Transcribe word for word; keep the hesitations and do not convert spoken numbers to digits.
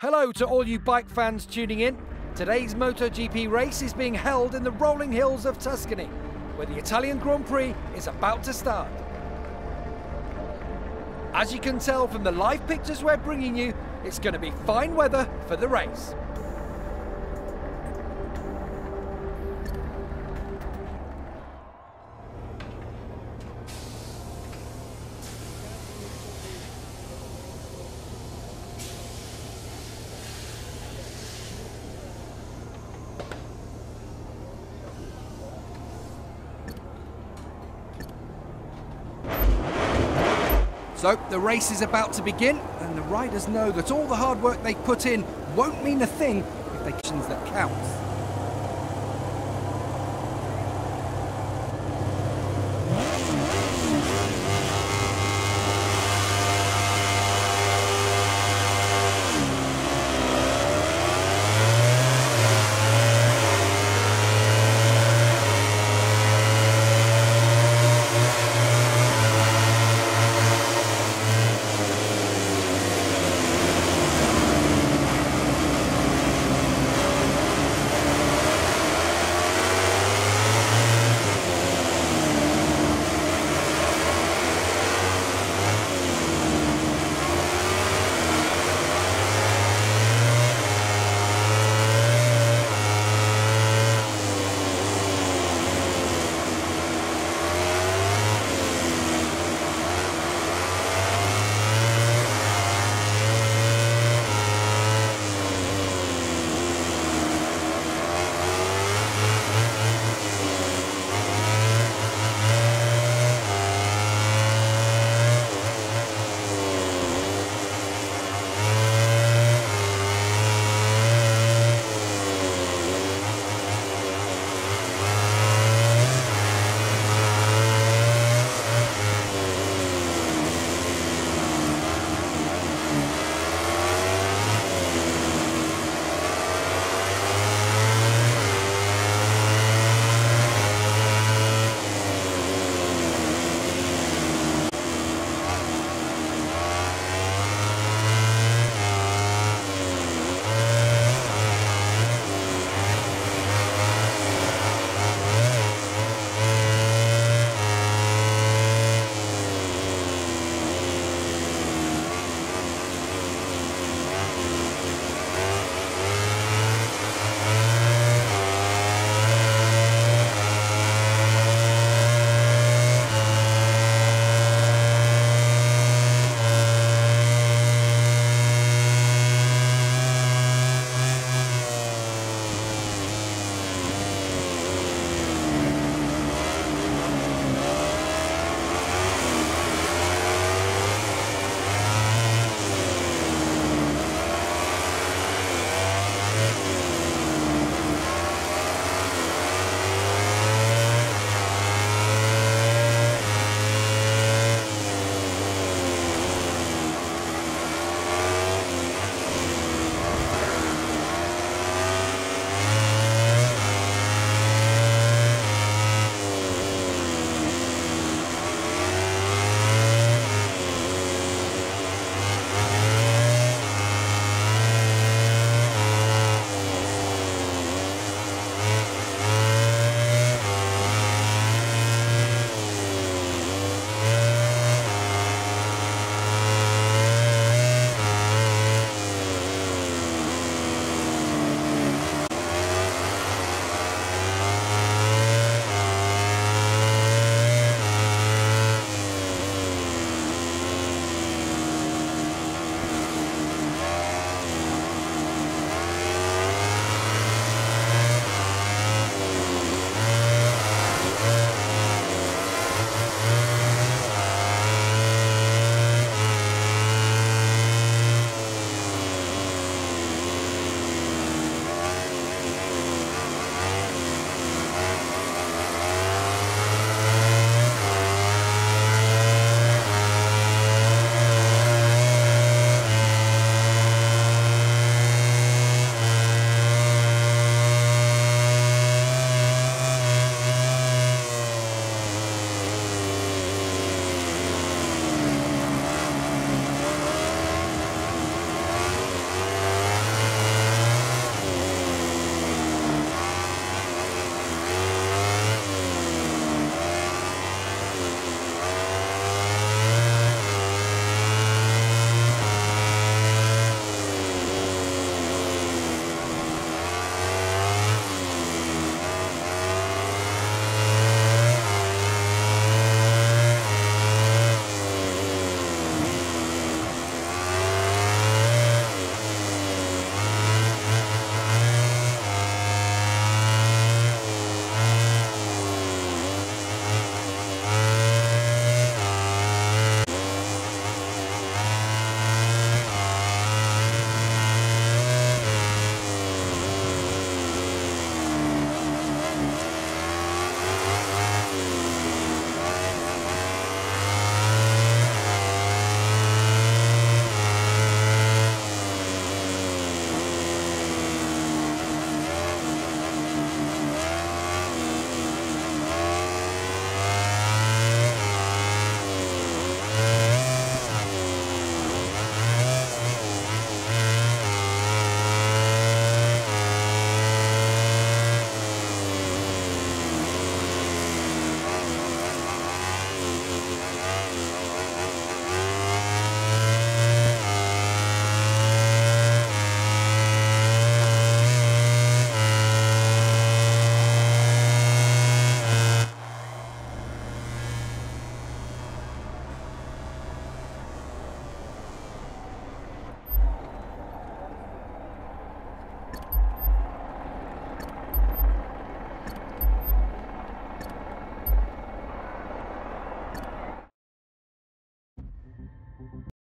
Hello to all you bike fans tuning in. Today's MotoGP race is being held in the rolling hills of Tuscany, where the Italian Grand Prix is about to start. As you can tell from the live pictures we're bringing you, it's going to be fine weather for the race. So the race is about to begin, and the riders know that all the hard work they put in won't mean a thing if they get the conditions that counts.